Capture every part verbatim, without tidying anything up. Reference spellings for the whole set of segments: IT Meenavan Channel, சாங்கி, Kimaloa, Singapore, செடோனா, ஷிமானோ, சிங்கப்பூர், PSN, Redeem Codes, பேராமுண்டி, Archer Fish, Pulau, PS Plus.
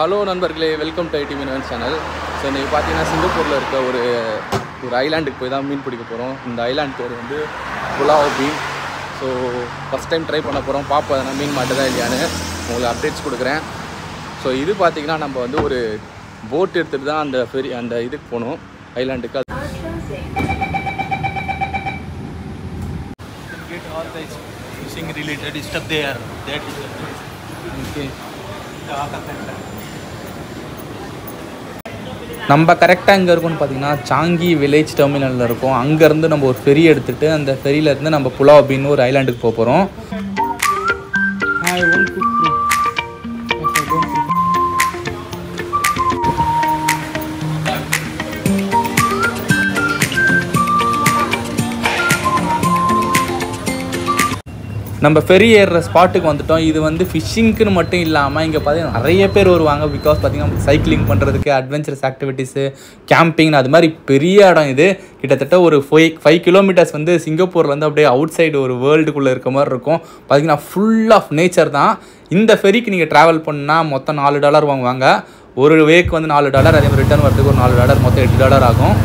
Hello, Nanbargle, welcome to I T Meenavan Channel. So, we are in Singapore, an island. We are going to this island. Pulau bean. So, first time try. We are going to mean updates. So, this is we are going to a boat and the island. Get all the fishing related stuff there. That is the okay. நம்ம கரெக்ட்டா எங்க இருக்கோம்னு பாத்தீங்கன்னா சாங்கி village டெர்மினல்ல இருக்கோம். அங்க இருந்து நம்ம ஒரு ferry எடுத்துட்டு அந்த ferryல இருந்து நம்ம புலாவ் அப்படின ஒரு ஐலண்டுக்கு போக போறோம். நம்ம ஃபெரி ஏறுற ஸ்பாட்டுக்கு வந்துட்டோம். இது வந்து ஃபிஷிங்க்குன்னு மட்டும் இல்லாமல் இங்கே பார்த்தீங்கன்னா நிறைய பேர் வருவாங்க. பிகாஸ் பார்த்தீங்கன்னா சைக்கிளிங் பண்ணுறதுக்கு அட்வென்ச்சரஸ் ஆக்டிவிட்டீஸு கேம்பிங் அது மாதிரி பெரிய இடம். இது கிட்டத்தட்ட ஒரு ஃபைவ் ஃபைவ் கிலோமீட்டர்ஸ் வந்து சிங்கப்பூர்லேருந்து அப்படியே அவுட் சைடு ஒரு வேர்ல்டுக்குள்ளே இருக்க மாதிரி இருக்கும். பார்த்தீங்கன்னா ஃபுல் ஆஃப் நேச்சர் தான். இந்த ஃபெரிக்கு நீங்கள் ட்ராவல் பண்ணால் மொத்தம் நாலு டாலர் வாங்குவாங்க. ஒரு வேக்கு வந்து நாலு டாலர் அதே மாதிரி ரிட்டர்ன் வரதுக்கு ஒரு நாலு டாலர் மொத்தம் எட்டு டாலர் ஆகும்.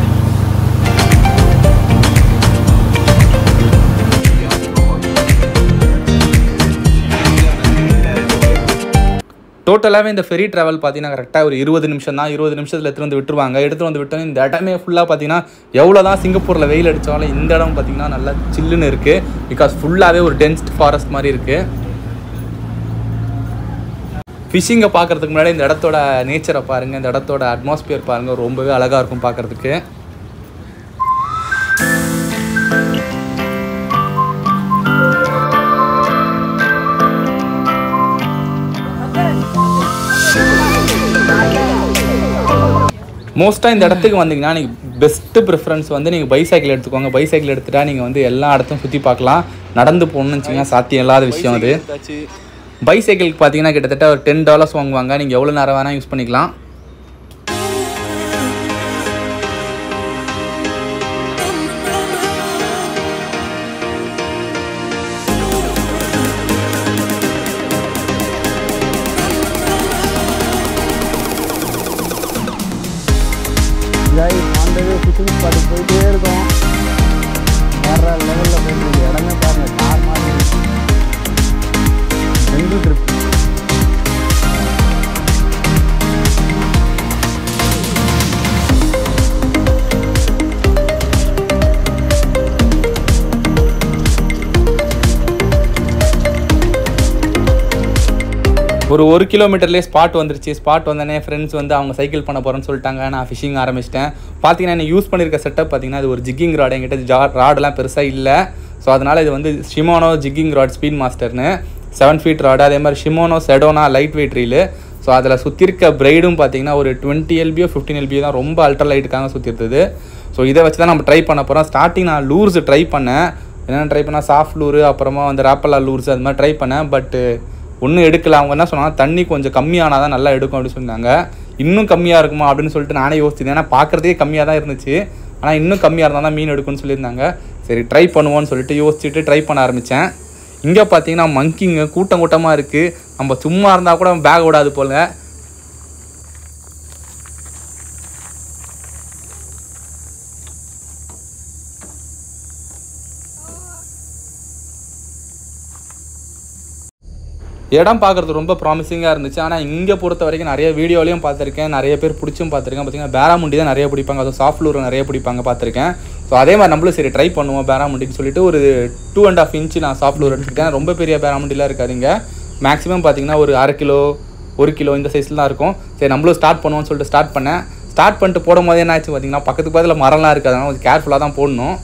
டோட்டலாகவே இந்த ஃபெரி ட்ராவல் பார்த்தீங்கன்னா கரெக்டாக ஒரு இருபது நிமிஷம் தான். இருபது நிமிஷத்தில் எடுத்துகிட்டு வந்து விட்டுருவாங்க. எடுத்துகிட்டு வந்து விட்டோன்னு இந்த இடமே ஃபுல்லாக பார்த்தீங்கன்னா எவ்வளோ தான் சிங்கப்பூரில் வெயில் அடித்தாலும் இந்த இடம் பார்த்தீங்கன்னா நல்லா சில்லுன்னு இருக்குது. பிகாஸ் ஃபுல்லாகவே ஒரு டென்ஸ் ஃபாரஸ்ட் மாதிரி இருக்குது. ஃபிஷிங்கை பார்க்குறதுக்கு முன்னாடி இந்த இடத்தோட நேச்சரை பாருங்கள், இந்த இடத்தோட அட்மாஸ்பியர் பாருங்கள். ரொம்பவே அழகாக இருக்கும் பார்க்குறதுக்கு. மோஸ்ட்டாக இந்த இடத்துக்கு வந்தீங்கன்னா நீங்கள் பெஸ்ட்டு ப்ரிஃபரன்ஸ் வந்து நீங்கள் பைசைக்கிள் எடுத்துக்கோங்க. பைசைக்கிள் எடுத்துகிட்டா நீங்கள் வந்து எல்லா இடத்தையும் சுற்றி பார்க்கலாம். நடந்து போகணுன்னு வச்சிங்கன்னா சாத்தியம் இல்லாத விஷயம் அது. பைசைக்கிளுக்கு பார்த்தீங்கன்னா கிட்டத்தட்ட ஒரு டென் டாலர்ஸ் வாங்குவாங்க. நீங்கள் எவ்வளோ நேரம் வேணால் யூஸ் பண்ணிக்கலாம். ஒரு ஒரு கிலோமீட்டர்லேயே ஸ்பாட் வந்துருச்சு. ஸ்பாட் வந்தோடனே ஃப்ரெண்ட்ஸ் வந்து அவங்க சைக்கிள் பண்ண போகிறேன்னு சொல்லிட்டாங்க. நான் ஃபிஷிங் ஆரம்பிச்சிட்டேன். பார்த்தீங்கன்னா என்ன யூஸ் பண்ணியிருக்க செட்டப் பார்த்தீங்கன்னா இது ஒரு ஜிக்கிங் ராடு. என்கிட்ட ஜா ராடெலாம் பெருசாக இல்லை. ஸோ அதனால் இது வந்து ஷிமானோ ஜிக்கிங் ராட் ஸ்பீட் மாஸ்டர்னு செவன் ஃபீட் ராடு. அதே மாதிரி ஷிமானோ செடோனா light weight reel. So அதில் சுற்றிருக்க பிரைடும் பார்த்தீங்கன்னா ஒரு டுவெண்ட்டி எல்பியோ ஃபிஃப்டின் எல்பியோ தான். ரொம்ப அல்ட்ரா லைட்டுக்காக சுற்றிருந்தது. ஸோ இதை வச்சு தான் நம்ம ட்ரை பண்ண போகிறோம். ஸ்டார்டிங் நான் லூர்ஸ் ட்ரை பண்ணேன். என்னென்ன ட்ரை பண்ணால் சாஃப்ட் லூரு அப்புறமா வந்து ராப்பலா லூர்ஸ் அது மாதிரி ட்ரை பண்ணேன். பட்டு ஒன்றும் எடுக்கல. அவங்க என்ன சொன்னாங்க, தண்ணி கொஞ்சம் கம்மியானால் தான் நல்லா எடுக்கும் அப்படின்னு சொன்னாங்க. இன்னும் கம்மியாக இருக்குமா அப்படின்னு சொல்லிட்டு நானே யோசிச்சிருந்தேன். ஏன்னா பார்க்குறதே கம்மியாக தான் இருந்துச்சு. ஆனால் இன்னும் கம்மியாக இருந்தால் தான் மீன் எடுக்கும்னு சொல்லியிருந்தாங்க. சரி ட்ரை பண்ணுவோன்னு சொல்லிட்டு யோசிச்சுட்டு ட்ரை பண்ண ஆரம்பித்தேன். இங்கே பார்த்தீங்கன்னா மங்கிங்க கூட்டம் கூட்டமாக இருக்குது. நம்ம சும்மா இருந்தால் கூட பேக் விடாது போல். இடம் பார்க்குறது ரொம்ப ப்ராமிசிங்காக இருந்துச்சு. ஆனால் இங்கே பொறுத்த வரைக்கும் நிறைய வீடியோலையும் பார்த்துருக்கேன், நிறைய பேர் பிடிச்சும் பார்த்துருக்கேன். பார்த்தீங்கன்னா பேராமுண்டி தான் நிறைய பிடிப்பாங்க. அதுவும் சாஃப்ட்லூரில் நிறைய பிடிப்பாங்க பார்த்துருக்கேன். ஸோ அதே மாதிரி நம்மளும் சரி ட்ரை பண்ணுவோம் பேராமுண்டின்னு சொல்லிட்டு ஒரு டூ அண்ட் ஆஃப் இன்ச்சு நான் சாஃப்ட்லூர் எடுத்துக்கிட்டேன். ரொம்ப பெரிய பேராமுண்டிலாம் இருக்காதுங்க. மேக்ஸிமம் பார்த்தீங்கன்னா ஒரு அரை கிலோ ஒரு கிலோ இந்த சைஸில் தான் இருக்கும். சரி நம்மளும் ஸ்டார்ட் பண்ணுவோம்னு சொல்லிட்டு ஸ்டார்ட் பண்ணேன். ஸ்டார்ட் பண்ணிட்டு போடும் போது என்ன ஆச்சு பார்த்தீங்கன்னா பக்கத்துக்கு பக்கத்தில் மரம்லாம் இருக்குது. அதனால் கொஞ்சம் கேர்ஃபுல்லாக தான் போடணும்.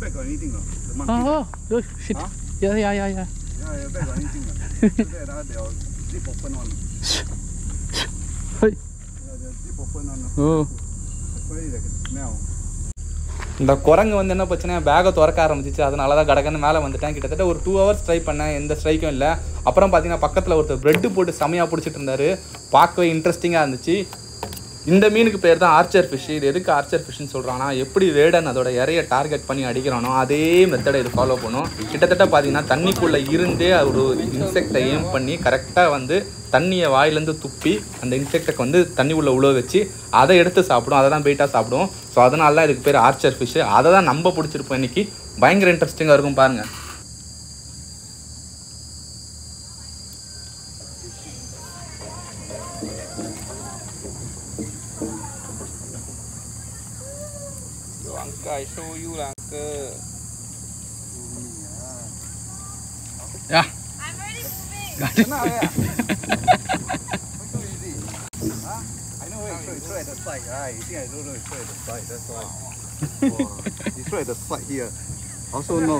bag got anything or the monkey? Oh, oh shit. Huh? Yeah, yeah, yeah, yeah. Yeah, your bag got anything or? After that, uh, they'll zip open one. Hey. Yeah, they'll zip open one. Oh. That's why they can smell. The Koranga and then a Pachana bag of Torkaram, which is another Gadagan Mala on the tank. It over two hours stripe and the strike and la Upper Patina Pakatla, bread to put Samia puts it in the rear, Parkway interesting and the chi. In the mean pair the archer fish, the archer fish in Solana, a pretty red and other area target Pani Adigano, they method I follow Pono. It at the Padina, Tanikula, Irinde, insect aim Pani, correcta one day. தண்ணிய வாயில இருந்து துப்பி அந்த இன்செக்ட்டக்கு வந்து தண்ணி உள்ள உலவ வெச்சி அதை எடுத்து சாப்பிடும் அத தான் பீட்டா சாப்பிடும் சோ அதனால தான் இதுக்கு பேர் ஆர்ச்சர் ஃபிஷ் அத தான் நம்ம பிடிச்சிருப்போம் இன்னைக்கு பயங்கர இன்ட்ரஸ்டிங்கா இருக்கும் பாருங்க அங்க ஐ ஷோ யூ அங்க யா Got it. No, yeah. It's so easy. Huh? I know where you throw, you throw at the side, right? You think I don't know you throw at the side, that's why. Wow. You throw at the side here. Also no.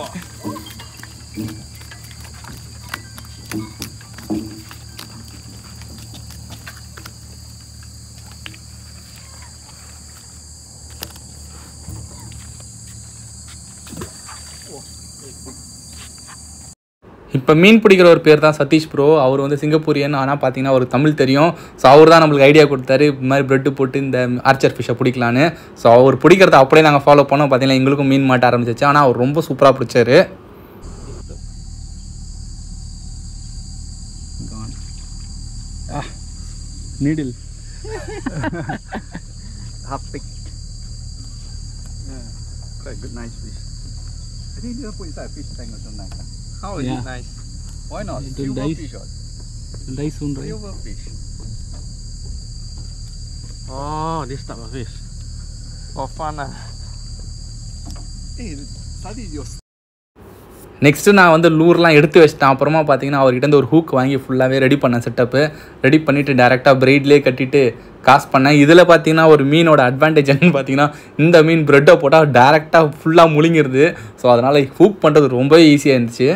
Oh. இப்ப மீன் பிடிக்கிற ஒரு பேர் தான் Satish bro அவர் வந்து Singaporean ஆனா பாத்தீங்கன்னா ஒரு தமிழ் தெரியும் சோ அவர் தான் நமக்கு ஐடியா கொடுத்தாரு இந்த மாதிரி பிரெட் போட்டு இந்த ஆர்ச்சர் ஃபிஷ் பிடிக்கலாம்னு சோ அவர் பிடிக்கிறத அப்படியே நாங்க ஃபாலோ பண்ணோம் பாத்தீங்களா எங்களுக்கு மீன் மாட்ட ஆரம்பிச்சிச்சு ஆனா அவர் ரொம்ப சூப்பரா பிடிச்சாரு needle happy quite good nice fish I think you put inside a fish tank or something like that. How is yeah. it nice? Why not? It will die. Fish it will die soon, right? Fish. Oh, this type of fish. For fun, ah. Hey, study your. Next, நான் வந்து லூர்லாம் எடுத்து வச்சிட்டேன் அப்புறமா பாத்தீங்கன்னா அவர்கிட்ட இருந்து ஒரு hook வாங்கி ஃபுல்லாவே ரெடி பண்ண செட்டப் ரெடி பண்ணிட்டு டைரக்டா பிரைட்லயே கட்டிட்டு காஸ்ட் பண்ண இதுல பாத்தீங்கன்னா ஒரு மீனோட அட்வான்டேஜ் என்ன பாத்தீங்கன்னா இந்த மீன் பிரெட்ட போட்டா டைரக்டா ஃபுல்லா முழுங்கிருது சோ அதனால ஹூக் பண்றது ரொம்பவே ஈஸியா இருந்துச்சு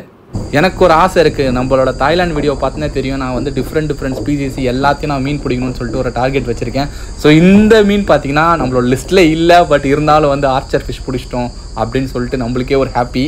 எனக்கு ஒரு ஆசை இருக்கு நம்மளோட தாய்லாந்து வீடியோ பார்த்தனே தெரியும் நான் வந்து டிஃபரண்ட் டிஃபரண்ட் ஸ்பீசிஸ் எல்லாத்தையும் நான் மீன் பிடிக்கணும்னு சொல்லிட்டு ஒரு டார்கெட் வச்சிருக்கேன் ஸோ இந்த மீன் பார்த்தீங்கன்னா நம்மளோட லிஸ்ட்ல இல்லை பட் இருந்தாலும் வந்து ஆர்ச்சர் ஃபிஷ் பிடிச்சிட்டோம் அப்படின்னு சொல்லிட்டு நம்மளுக்கே ஒரு happy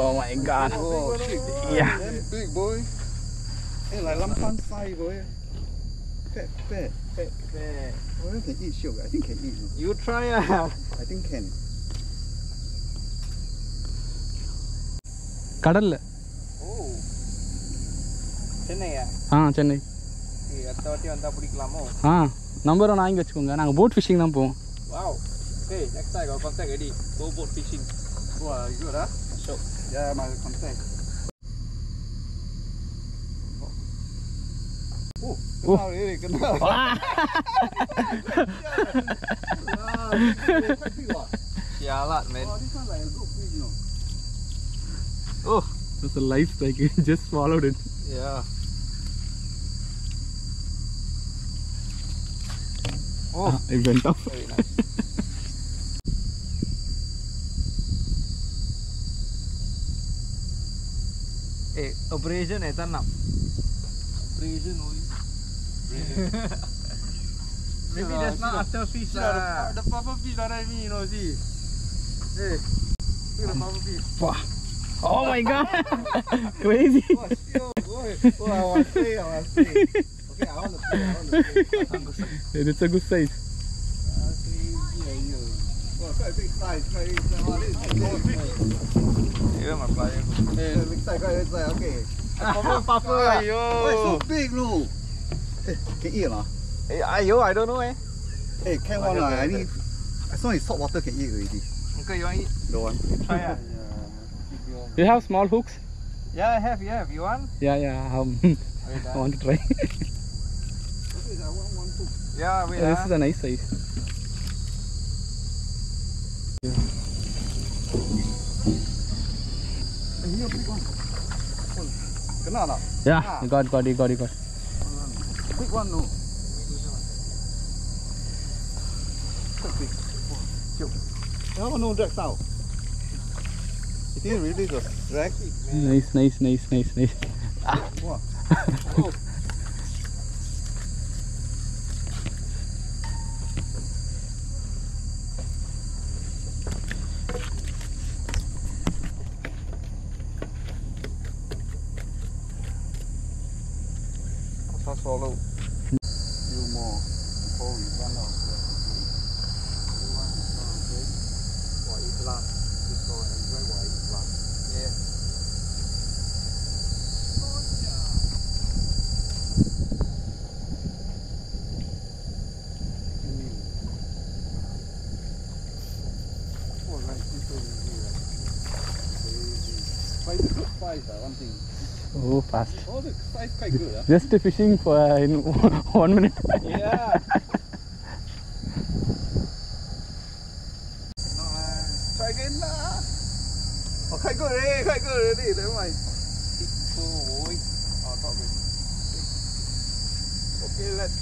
Oh my god. Oh, yeah. Damn big boy. Hey, like lampan size boy. Fat, fat, fat, fat. Well, can eat sugar. I think can eat. You try ah. I think can. கடல்ல. Oh. சென்னையா? ஆ சென்னை. ஏ அடுத்த வாட்டி வந்தா பிடிக்கலாமோ? ஆ number நான் இங்க வெச்சுக்கோங்க. நாங்க boat phishing தான் போவோம். Wow. Hey, next time I'll contact Eddie. Go boat fishing. Wow, you good ah? Sure. Yeah, my contact. Oh, oh. Wow, really good. Wow. Yeah, lot man. Oh, this one like a good fish, you know. Oh, that's a light strike. You just swallowed it. Yeah. Oh, ah, it went up. Very nice. Hey, abrasion is enough. Abrasion only. Maybe no, that's not after fish lah. The proper fish that I mean, you know, see. Hey, look at the proper fish. Wow. Oh my god! Crazy! Oh, still, boy. Oh, I want to play, I want to play. Okay, I want to play, I want to play. It's a good size. That's crazy. quite a big size. Quite big size. Oh, this is more fish. Yeah, my plier. Yeah, big size, quite big size. Okay. Confirm puffer. Ayo. Why so big, no? Eh, can eat or not? Eh, ayo, I don't know, eh. Eh, can one lah. I need. I saw it's salt water can eat already. Uncle, you want to eat? Don't want. Try ah. Do you have small hooks? Yeah, I have. Yeah, you want? Yeah, yeah. Um, I want to try. Yeah, wait. This is a nice size. Yeah. Yeah, you got, got, you got, you got. Quick one, no. Quite big. Oh, no drag out. It is really the drag. Nice, nice, nice, nice, nice. What? Oh. Follow a few more before we run out. Everyone is not a break or eat last. Just go and enjoy or eat last. Yeah. Four nice people in here. Crazy. Quite a good size, uh, one thing. Oh, fast. Oh, the size quite good. Huh? Just fishing for uh, in one minute. Yeah. Nice. Try again lah. Oh, quite good already, quite good already. Never mind. Oh, not good. Okay, let's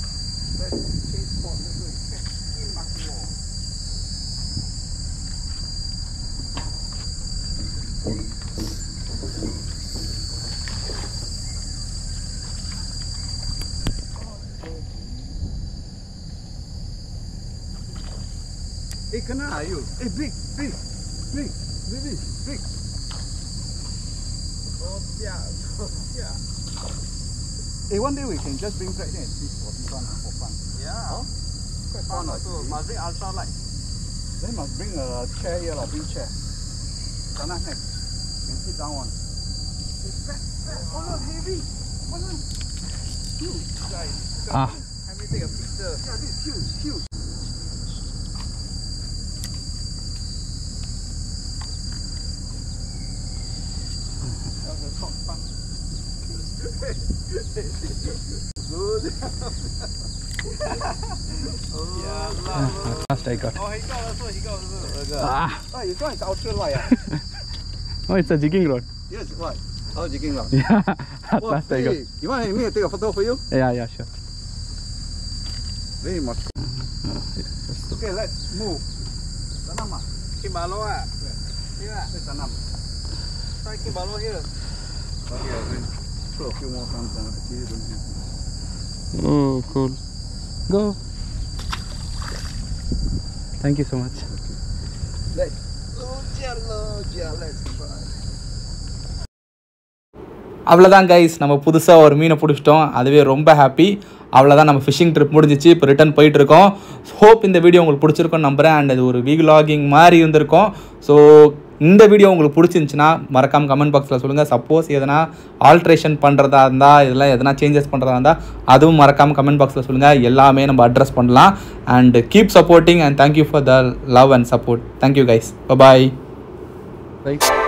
let's change spot. Let's go fifteen back more. Hey, can I you? Hey, big, big, big, big, big. Oh yeah, oh yeah. Hey, one day we can just bring back there and fish for this one for fun. Yeah. Huh? Quite fun also. Must bring ultra light. Then must bring a chair here, or bring chair. Can I have? Can sit down one. It's fat, fat. Oh no, heavy. Oh no. Huge, guys. Ah. Let me take a picture. Yeah, this is huge, huge. Last I got. Oh, he got also, he got also. Ah. Oh, you got it ultra light. Oh, it's a jigging rod. Yes, what? Oh, jigging rod. Yeah. Oh, last I got. You want me to take a photo for you? Yeah, yeah, sure. Very much. Okay, let's move. Tanam ah. Kimaloa. Yeah. Let's tanam. Try Kimaloa here. Okay, I'll throw a few more times and actually don't have to. Oh, cool. Go. Thank you so much. Okay. Let's go, let's try. அவ்வளோதான் guys, நம்ம புதுசாக ஒரு மீனை பிடிச்சிட்டோம், அதுவே ரொம்ப happy. அவ்வளோதான் நம்ம phishing trip முடிஞ்சிச்சு, இப்போ ரிட்டன் போயிட்டுருக்கோம். ஹோப் இந்த வீடியோ உங்களுக்கு பிடிச்சிருக்கோன்னு நம்புகிறேன். அண்ட் அது ஒரு வீக்லாகிங் மாதிரி இருந்திருக்கும். ஸோ இந்த வீடியோ உங்களுக்கு பிடிச்சிருந்துச்சுன்னா மறக்காமல் கமெண்ட் பாக்ஸில் சொல்லுங்கள். சப்போஸ் எதனா ஆல்ட்ரேஷன் பண்ணுறதா இருந்தால், இதெல்லாம் எதனா சேஞ்சஸ் பண்ணுறதா இருந்தால் அதுவும் மறக்காமல் கமெண்ட் பாக்ஸில் சொல்லுங்கள். எல்லாமே நம்ம அட்ரஸ் பண்ணலாம். And keep supporting and thank you for the love and support. Thank you guys, bye. Right.